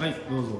はい、どうぞ。